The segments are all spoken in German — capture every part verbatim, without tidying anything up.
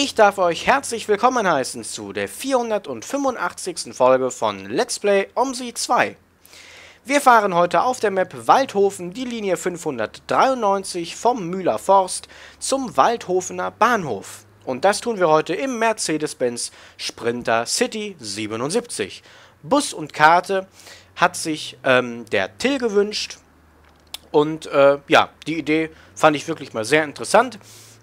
Ich darf euch herzlich willkommen heißen zu der vierhundertfünfundachtzigsten Folge von Let's Play Omsi zwei. Wir fahren heute auf der Map Waldhofen die Linie fünfhundertdreiundneunzig vom Mühlerforst zum Waldhofener Bahnhof. Und das tun wir heute im Mercedes-Benz Sprinter City siebenundsiebzig. Bus und Karte hat sich ähm, der Till gewünscht. Und äh, ja, die Idee fand ich wirklich mal sehr interessant,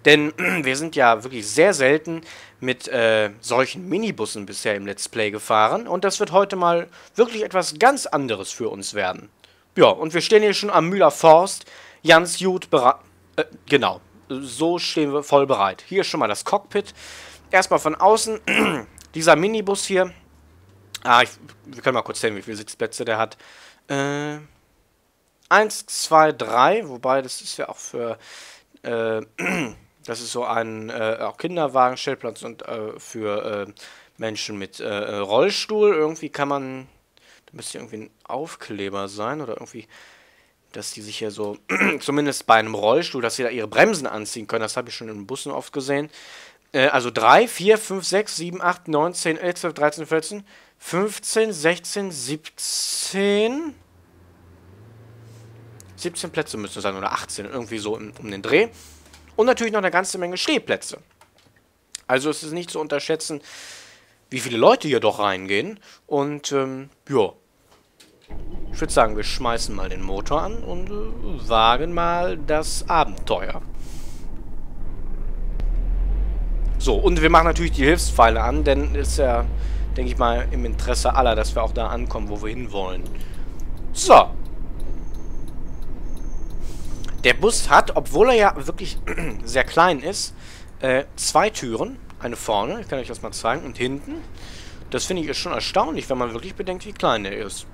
denn wir sind ja wirklich sehr selten mit äh, solchen Minibussen bisher im Let's Play gefahren und das wird heute mal wirklich etwas ganz anderes für uns werden. Ja, und wir stehen hier schon am Mühlerforst, ganz gut bereit, äh, genau, so stehen wir voll bereit. Hier schon mal das Cockpit, erstmal von außen, dieser Minibus hier, ah, ich, wir können mal kurz sehen, wie viele Sitzplätze der hat, äh... eins, zwei, drei, wobei das ist ja auch für, äh, das ist so ein äh, auch Kinderwagen, Stellplatz und äh, für äh, Menschen mit äh, Rollstuhl. Irgendwie kann man, da müsste irgendwie ein Aufkleber sein oder irgendwie, dass die sich hier so, zumindest bei einem Rollstuhl, dass sie da ihre Bremsen anziehen können. Das habe ich schon in Bussen oft gesehen. Äh, also drei, vier, fünf, sechs, sieben, acht, neun, zehn, elf, zwölf, dreizehn, vierzehn, fünfzehn, sechzehn, siebzehn... siebzehn Plätze müssen es sein, oder achtzehn, irgendwie so um den Dreh. Und natürlich noch eine ganze Menge Stehplätze. Also es ist nicht zu unterschätzen, wie viele Leute hier doch reingehen. Und, ähm, ja. Ich würde sagen, wir schmeißen mal den Motor an und äh, wagen mal das Abenteuer. So, und wir machen natürlich die Hilfspfeile an, denn ist ja, denke ich mal, im Interesse aller, dass wir auch da ankommen, wo wir hinwollen. So. Der Bus hat, obwohl er ja wirklich sehr klein ist, äh, zwei Türen. Eine vorne, ich kann euch das mal zeigen, und hinten. Das finde ich ist schon erstaunlich, wenn man wirklich bedenkt, wie klein der ist.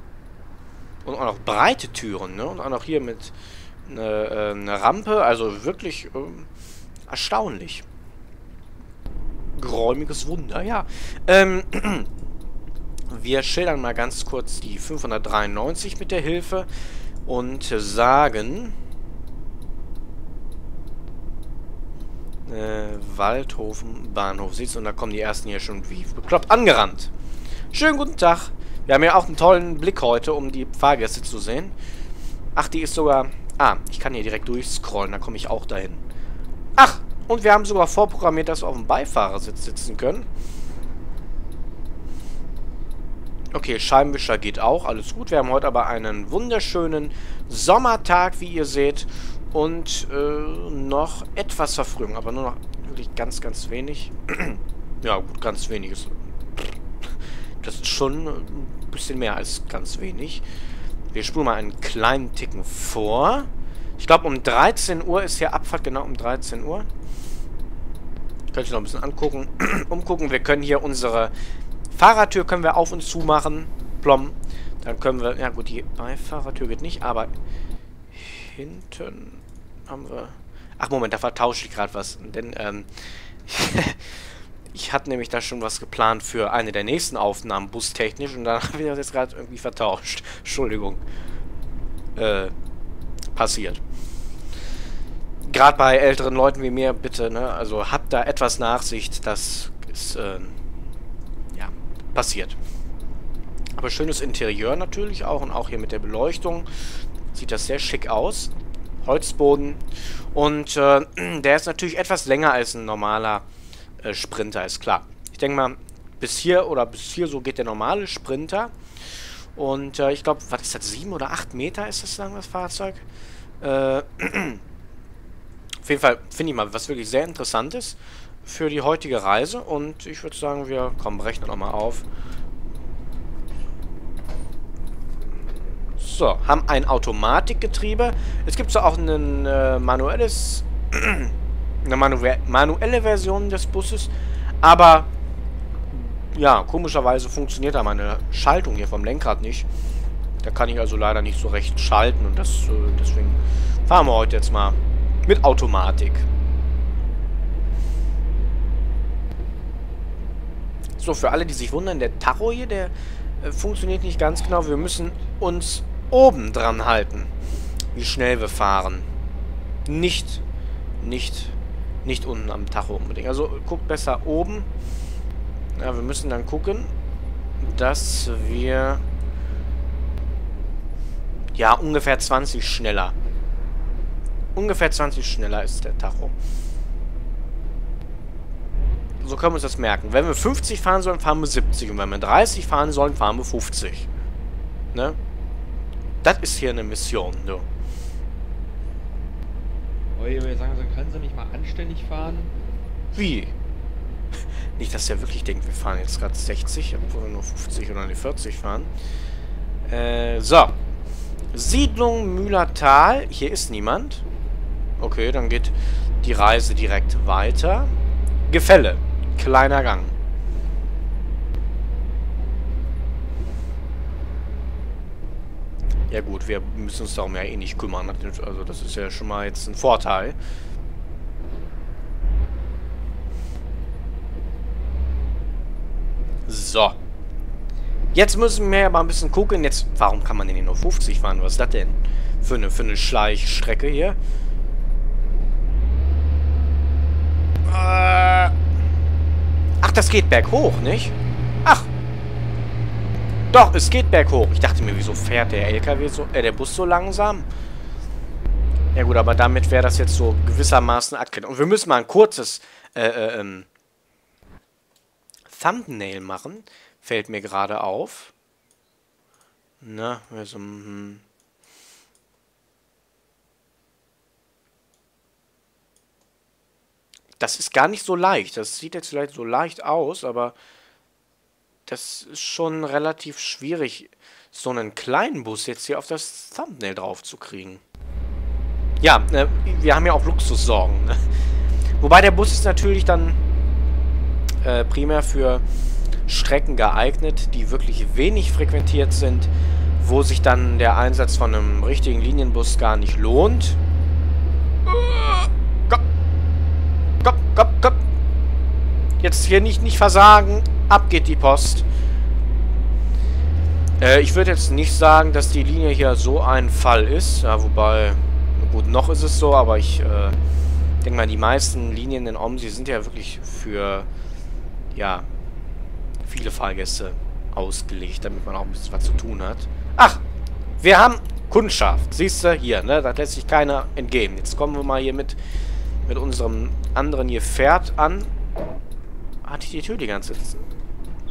Und auch noch breite Türen, ne? Und auch noch hier mit einer äh, ne Rampe. Also wirklich äh, erstaunlich. Geräumiges Wunder, ja. Ähm, wir schildern mal ganz kurz die fünfhundertdreiundneunzig mit der Hilfe und sagen... Äh, Waldhofen, Bahnhof, siehst du, und da kommen die ersten hier schon wie bekloppt angerannt. Schönen guten Tag. Wir haben ja auch einen tollen Blick heute, um die Fahrgäste zu sehen. Ach, die ist sogar... Ah, ich kann hier direkt durchscrollen, da komme ich auch dahin. Ach, und wir haben sogar vorprogrammiert, dass wir auf dem Beifahrersitz sitzen können. Okay, Scheibenwischer geht auch, alles gut. Wir haben heute aber einen wunderschönen Sommertag, wie ihr seht. Und äh, noch etwas Verfrühung, aber nur noch wirklich ganz, ganz wenig. Ja, gut, ganz wenig ist. Das ist schon ein bisschen mehr als ganz wenig. Wir spulen mal einen kleinen Ticken vor. Ich glaube, um dreizehn Uhr ist hier Abfahrt, genau um dreizehn Uhr. Könnt ihr noch ein bisschen angucken, umgucken. Wir können hier unsere Fahrertür können wir auf und zu machen. Plom. Dann können wir, ja gut, die Beifahrertür geht nicht, aber hinten haben wir... Ach, Moment, da vertausche ich gerade was. Denn, ähm... ich hatte nämlich da schon was geplant für eine der nächsten Aufnahmen, bustechnisch. Und dann habe ich das jetzt gerade irgendwie vertauscht. Entschuldigung. Äh, passiert. Gerade bei älteren Leuten wie mir, bitte, ne? Also, habt da etwas Nachsicht. Das ist, ähm... ja, passiert. Aber schönes Interieur natürlich auch. Und auch hier mit der Beleuchtung sieht das sehr schick aus. Holzboden. Und äh, der ist natürlich etwas länger als ein normaler äh, Sprinter, ist klar. Ich denke mal, bis hier oder bis hier so geht der normale Sprinter. Und äh, ich glaube, was ist das? Sieben oder acht Meter ist das lang, das Fahrzeug. Äh, auf jeden Fall finde ich mal, was wirklich sehr interessant ist für die heutige Reise. Und ich würde sagen, wir kommen, rechnen nochmal auf. So, haben ein Automatikgetriebe. Es gibt so auch ein äh, manuelles, eine manu manuelle Version des Busses. Aber, ja, komischerweise funktioniert da meine Schaltung hier vom Lenkrad nicht. Da kann ich also leider nicht so recht schalten. Und das äh, deswegen fahren wir heute jetzt mal mit Automatik. So, für alle, die sich wundern, der Tacho hier, der äh, funktioniert nicht ganz genau. Wir müssen uns oben dran halten, wie schnell wir fahren. Nicht, nicht Nicht unten am Tacho unbedingt. Also guckt besser oben. Ja, wir müssen dann gucken, dass wir ja ungefähr zwanzig schneller. Ungefähr zwanzig schneller ist der Tacho. So können wir uns das merken. Wenn wir fünfzig fahren sollen, fahren wir siebzig. Und wenn wir dreißig fahren sollen, fahren wir fünfzig. Ne? Das ist hier eine Mission, du. Oh, ich würde sagen, können Sie nicht mal anständig fahren? Wie? Nicht, dass der wirklich denkt, wir fahren jetzt gerade sechzig, obwohl wir nur fünfzig oder eine vierzig fahren. Äh, so. Siedlung Müllertal. Hier ist niemand. Okay, dann geht die Reise direkt weiter. Gefälle. Kleiner Gang. Ja gut, wir müssen uns darum ja eh nicht kümmern. Also das ist ja schon mal jetzt ein Vorteil. So. Jetzt müssen wir aber ein bisschen gucken. Jetzt, warum kann man denn hier nur fünfzig fahren? Was ist das denn für eine, für eine Schleichstrecke hier? Äh Ach, das geht berghoch, nicht? Ach. Doch, es geht berghoch. Ich dachte mir, wieso fährt der L K W so, äh, der Bus so langsam? Ja gut, aber damit wäre das jetzt so gewissermaßen abgedeckt. Und wir müssen mal ein kurzes äh, äh, ähm, Thumbnail machen. Fällt mir gerade auf. Na, also, hm. Das ist gar nicht so leicht. Das sieht jetzt vielleicht so leicht aus, aber das ist schon relativ schwierig, so einen kleinen Bus jetzt hier auf das Thumbnail drauf zu kriegen. Ja, äh, wir haben ja auch Luxussorgen. Ne? Wobei der Bus ist natürlich dann äh, primär für Strecken geeignet, die wirklich wenig frequentiert sind, wo sich dann der Einsatz von einem richtigen Linienbus gar nicht lohnt. Komm, komm, komm, komm. Jetzt hier nicht, nicht versagen. Ab geht die Post. Äh, ich würde jetzt nicht sagen, dass die Linie hier so ein Fall ist. Ja, wobei, gut, noch ist es so, aber ich äh, denke mal, die meisten Linien in Omsi sind ja wirklich für, ja, viele Fahrgäste ausgelegt, damit man auch ein bisschen was zu tun hat. Ach, wir haben Kundschaft. Siehst du, hier, ne? Da lässt sich keiner entgehen. Jetzt kommen wir mal hier mit, mit unserem anderen Gefährt an. Hatte ich die Tür die ganze Zeit?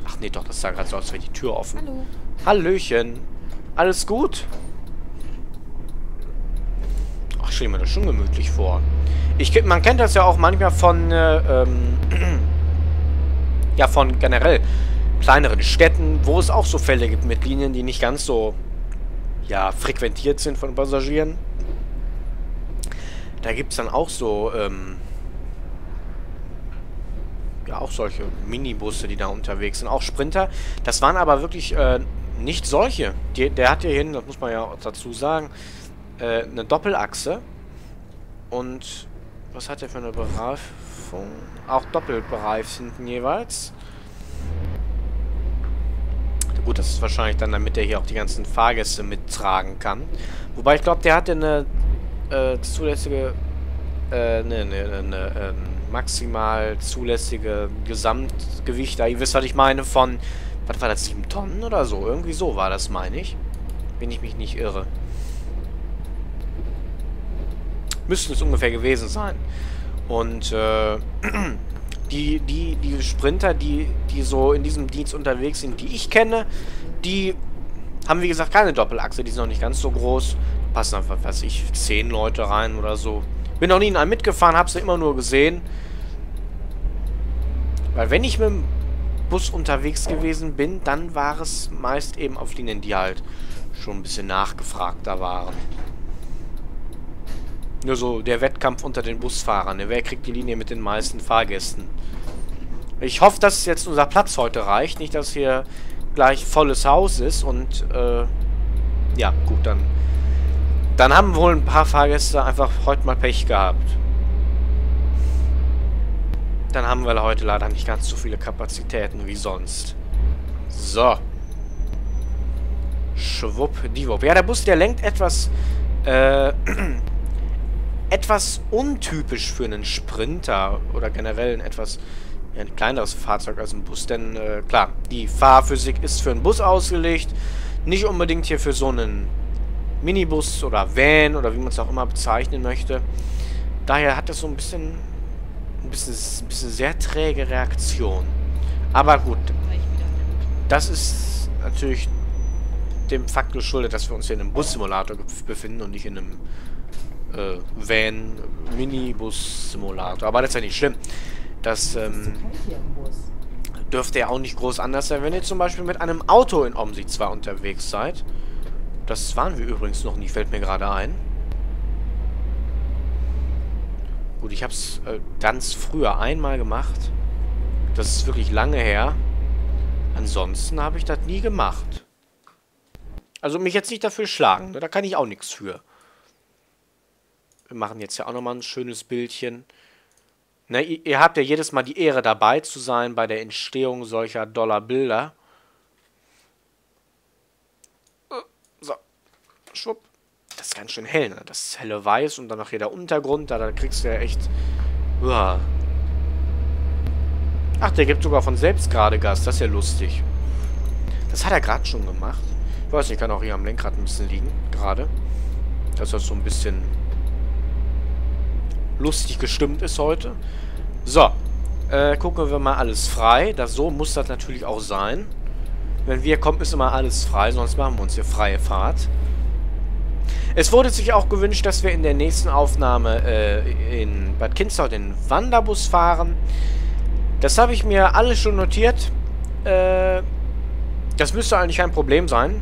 Ach nee, doch, das sah gerade so aus, als wäre die Tür offen. Hallo. Hallöchen. Alles gut? Ach, stell mir das schon gemütlich vor. Ich, man kennt das ja auch manchmal von, äh, ähm, ja, von generell kleineren Städten, wo es auch so Fälle gibt mit Linien, die nicht ganz so, ja, frequentiert sind von Passagieren. Da gibt es dann auch so, ähm, ja, auch solche Minibusse, die da unterwegs sind. Auch Sprinter. Das waren aber wirklich äh, nicht solche. Die, der hat hier hin, das muss man ja dazu sagen, äh, eine Doppelachse. Und was hat der für eine Bereifung? Auch doppelbereift hinten jeweils. Gut, das ist wahrscheinlich dann, damit der hier auch die ganzen Fahrgäste mittragen kann. Wobei, ich glaube, der hatte eine äh, zulässige äh, ne, ne, ne, ne, ähm, maximal zulässige Gesamtgewicht, da ihr wisst, was ich meine, von, was war das, sieben Tonnen oder so? Irgendwie so war das, meine ich. Wenn ich mich nicht irre. Müssten es ungefähr gewesen sein. Und, äh, die, die, die Sprinter, die, die so in diesem Dienst unterwegs sind, die ich kenne, die haben, wie gesagt, keine Doppelachse, die sind noch nicht ganz so groß. Passen einfach, weiß ich, zehn Leute rein oder so. Bin noch nie in einem mitgefahren, hab's ja immer nur gesehen. Weil wenn ich mit dem Bus unterwegs gewesen bin, dann war es meist eben auf Linien, die halt schon ein bisschen nachgefragter waren. Nur so der Wettkampf unter den Busfahrern. Ne? Wer kriegt die Linie mit den meisten Fahrgästen? Ich hoffe, dass jetzt unser Platz heute reicht. Nicht, dass hier gleich volles Haus ist und äh, ja, gut, dann Dann haben wohl ein paar Fahrgäste einfach heute mal Pech gehabt. Dann haben wir heute leider nicht ganz so viele Kapazitäten wie sonst. So. Schwupp, die Wupp. Ja, der Bus, der lenkt etwas äh, etwas untypisch für einen Sprinter oder generell ein etwas ja, ein kleineres Fahrzeug als ein Bus. Denn äh, klar, die Fahrphysik ist für einen Bus ausgelegt, nicht unbedingt hier für so einen Minibus oder Van oder wie man es auch immer bezeichnen möchte. Daher hat es so ein bisschen, ein bisschen, ein bisschen sehr träge Reaktion. Aber gut, das ist natürlich dem Fakt geschuldet, dass wir uns hier in einem Bus-Simulator befinden und nicht in einem äh, Van, Minibus-Simulator. Aber das ist ja nicht schlimm. Das ähm, dürfte ja auch nicht groß anders sein, wenn ihr zum Beispiel mit einem Auto in Omsi zwei unterwegs seid. Das waren wir übrigens noch nie, fällt mir gerade ein. Gut, ich habe es äh, ganz früher einmal gemacht. Das ist wirklich lange her. Ansonsten habe ich das nie gemacht. Also mich jetzt nicht dafür schlagen, da kann ich auch nichts für. Wir machen jetzt ja auch nochmal ein schönes Bildchen. Na, ihr, ihr habt ja jedes Mal die Ehre dabei zu sein bei der Entstehung solcher Dollarbilder. So, schwupp. Das ist ganz schön hell, ne? Das ist helle Weiß und dann noch hier der Untergrund, da, da kriegst du ja echt... Uah. Ach, der gibt sogar von selbst gerade Gas, das ist ja lustig. Das hat er gerade schon gemacht. Ich weiß nicht, kann auch hier am Lenkrad ein bisschen liegen, gerade. Dass das so ein bisschen lustig gestimmt ist heute. So, äh, gucken wir mal alles frei. Das, so muss das natürlich auch sein. Wenn wir kommen, ist immer alles frei, sonst machen wir uns hier freie Fahrt. Es wurde sich auch gewünscht, dass wir in der nächsten Aufnahme äh, in Bad Kinsdorf den Wanderbus fahren. Das habe ich mir alles schon notiert. Äh, das müsste eigentlich kein Problem sein.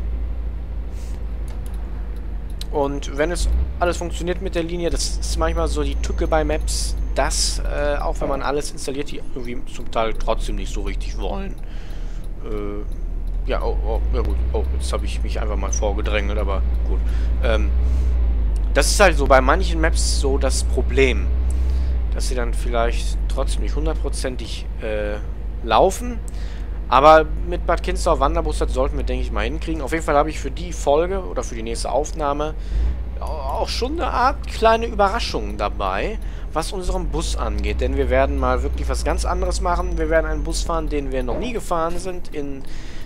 Und wenn es alles funktioniert mit der Linie, das ist manchmal so die Tücke bei Maps, dass, äh, auch wenn man alles installiert, die irgendwie zum Teil trotzdem nicht so richtig wollen. Äh, ja, oh, oh, ja gut, oh, jetzt habe ich mich einfach mal vorgedrängelt, aber gut. Ähm, das ist halt so bei manchen Maps so das Problem, dass sie dann vielleicht trotzdem nicht hundertprozentig äh, laufen. Aber mit Bad Kinsdorf Wanderbus, das sollten wir, denke ich, mal hinkriegen. Auf jeden Fall habe ich für die Folge oder für die nächste Aufnahme auch schon eine Art kleine Überraschung dabei, was unseren Bus angeht. Denn wir werden mal wirklich was ganz anderes machen. Wir werden einen Bus fahren, den wir noch nie gefahren sind, in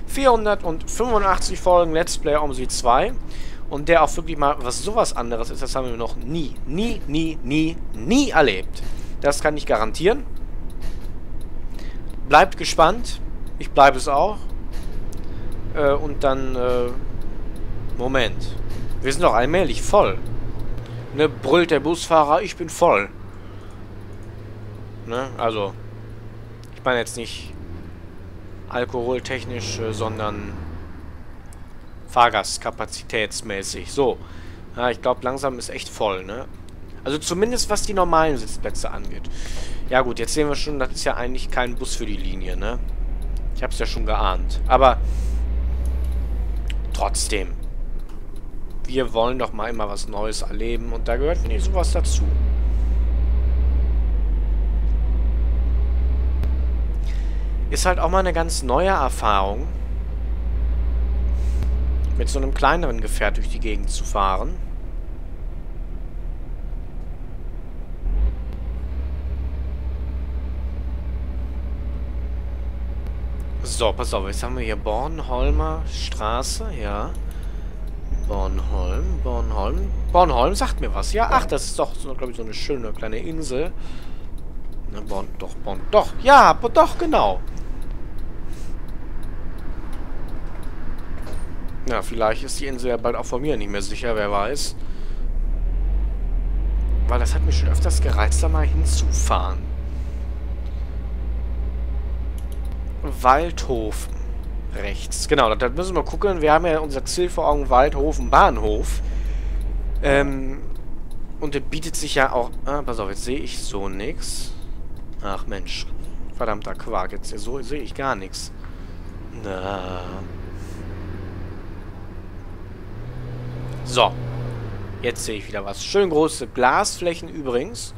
vierhundertfünfundachtzig Folgen Let's Play Omsi zwei. Und der auch wirklich mal was sowas anderes ist, das haben wir noch nie, nie, nie, nie, nie erlebt. Das kann ich garantieren. Bleibt gespannt. Ich bleibe es auch. Äh, und dann... Äh, Moment. Wir sind doch allmählich voll. Ne, brüllt der Busfahrer, ich bin voll. Ne, also... Ich meine jetzt nicht alkoholtechnisch, äh, sondern fahrgastkapazitätsmäßig. So. Ja, ich glaube, langsam ist echt voll, ne? Also zumindest, was die normalen Sitzplätze angeht. Ja gut, jetzt sehen wir schon, das ist ja eigentlich kein Bus für die Linie, ne? Ich hab's ja schon geahnt. Aber trotzdem. Wir wollen doch mal immer was Neues erleben. Und da gehört, finde ich, sowas dazu. Ist halt auch mal eine ganz neue Erfahrung, mit so einem kleineren Gefährt durch die Gegend zu fahren. So, pass auf, jetzt haben wir hier Bornholmer Straße, ja. Bornholm, Bornholm. Bornholm sagt mir was, ja. Ach, das ist doch, so, glaube ich, so eine schöne kleine Insel. Ne, Born, doch, Born, doch. Ja, doch, genau. Na, ja, vielleicht ist die Insel ja bald auch von mir nicht mehr sicher, wer weiß. Weil das hat mich schon öfters gereizt, da mal hinzufahren. Waldhofen rechts. Genau, da müssen wir gucken. Wir haben ja unser Ziel vor Augen, Waldhofen Bahnhof. Ähm, und das bietet sich ja auch... Ah, pass auf, jetzt sehe ich so nichts. Ach Mensch, verdammter Quark. Jetzt so sehe ich gar nichts. Na. So. Jetzt sehe ich wieder was. Schön große Glasflächen übrigens.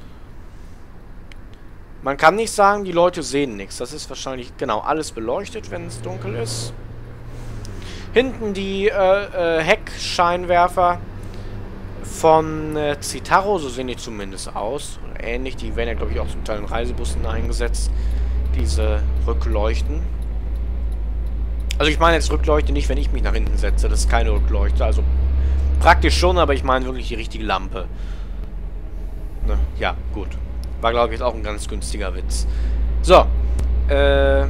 Man kann nicht sagen, die Leute sehen nichts. Das ist wahrscheinlich, genau, alles beleuchtet, wenn es dunkel ist. Hinten die äh, äh, Heckscheinwerfer von äh, Citaro, so sehen die zumindest aus, oder ähnlich. Die werden ja, glaube ich, auch zum Teil in Reisebussen eingesetzt, diese Rückleuchten. Also ich meine jetzt Rückleuchte nicht, wenn ich mich nach hinten setze, das ist keine Rückleuchte, also praktisch schon, aber ich meine wirklich die richtige Lampe. Ne? Ja, gut. War, glaube ich, jetzt auch ein ganz günstiger Witz. So, äh...